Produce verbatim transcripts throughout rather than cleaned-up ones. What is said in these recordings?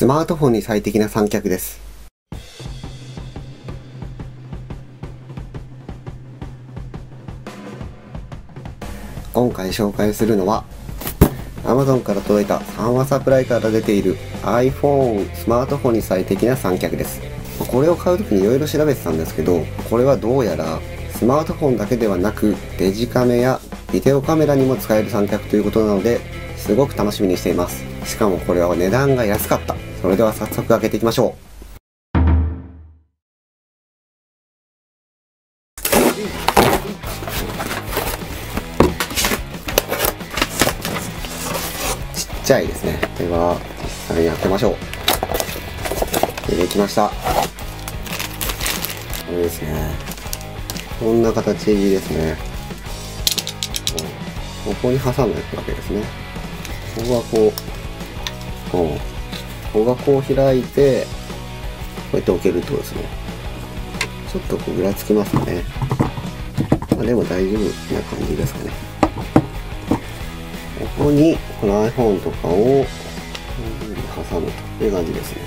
スマートフォンに最適な三脚です。今回紹介するのは アマゾン から届いた三和サプライから出ている アイフォン スマートフォンに最適な三脚です。これを買うときにいろいろ調べてたんですけど、これはどうやらスマートフォンだけではなくデジカメやビデオカメラにも使える三脚ということなので、すごく楽しみにしています。しかもこれは値段が安かった。それでは早速開けていきましょう。ちっちゃいですね。では実際に開けましょう。出てきました。これですね。こんな形ですね。ここに挟むわけですね。ここがこう、ここがこう開いて、こうやって置けるってことですね。ちょっとこうぐらつきますかね。まあ、でも大丈夫な感じですかね。ここにこの アイフォン とかをこういうふうに挟むという感じですね。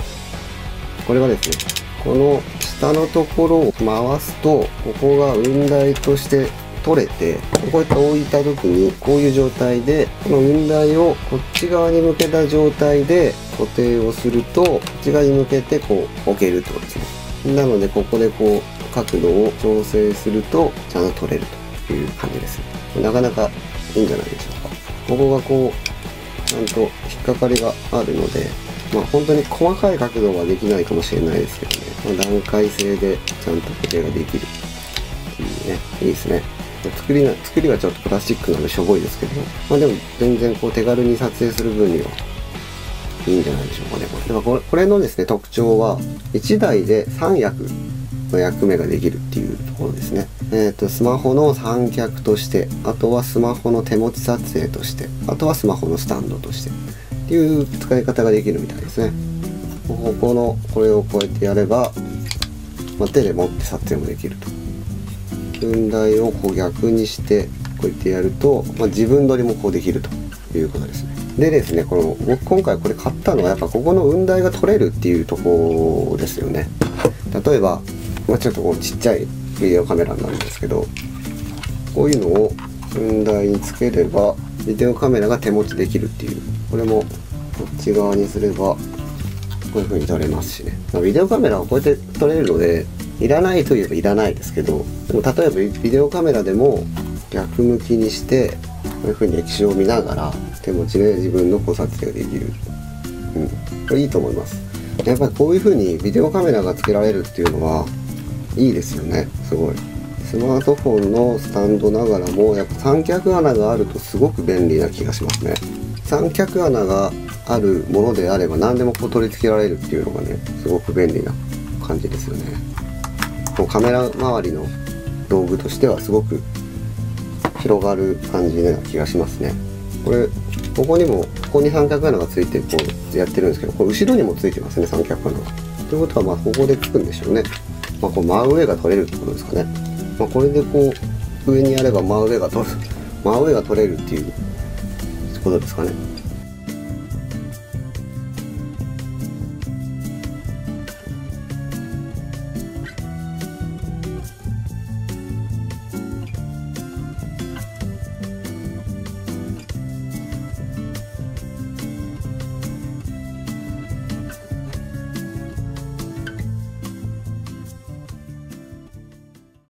これはですね、この下のところを回すと、ここが雲台として取れて、こうやって置いた時にこういう状態で、この雲台をこっち側に向けた状態で固定をすると、こっち側に向けてこう置けるってことですね。なのでここでこう角度を調整するとちゃんと取れるという感じですね。なかなかいいんじゃないでしょうか。ここがこうちゃんと引っかかりがあるので、まあ本当に細かい角度はできないかもしれないですけどね、まあ、段階性でちゃんと固定ができるっていうね、いいですね。作りな作りはちょっとプラスチックなのでしょぼいですけど、まあ、でも全然こう手軽に撮影する分にはいいんじゃないでしょうかね。これではこれ、これのですね特徴はいちだいでさん役の役目ができるっていうところですね。えーと、スマホの三脚として、あとはスマホの手持ち撮影として、あとはスマホのスタンドとしてっていう使い方ができるみたいですね。ここのこれをこうやってやれば、まあ、手で持って撮影もできると。雲台をこう逆にしてこうやってやると、まあ、自分撮りもこうできるということですね。でですね、この僕今回これ買ったのはやっぱここの雲台が取れるっていうところですよね。例えばまあちょっとこうちっちゃいビデオカメラなんですけど、こういうのを雲台につければビデオカメラが手持ちできるっていう、これもこっち側にすればこういう風に撮れますしね。ビデオカメラはこうやって撮れるのでいらないといえばいらないですけど、でも例えばビデオカメラでも逆向きにしてこういう風に液晶を見ながら手持ちで自分の撮影ができる、うん、これいいと思います。やっぱりこういう風にビデオカメラがつけられるっていうのはいいですよね。すごいスマートフォンのスタンドながらもやっぱ三脚穴があるとすごく便利な気がしますね。三脚穴があるものであれば何でもこう取り付けられるっていうのがね、すごく便利な感じですよね。こうカメラ周りの道具としてはすごく広がる感じな気がしますね。これここにもここに三脚穴がついてこうやってるんですけど、これ後ろにもついてますね、三脚穴が。ということはまあここでつくんでしょうね。まあこう真上が取れるってことですかね。まあ、これでこう上にやれば真上が取る真上が取れるっていうことですかね。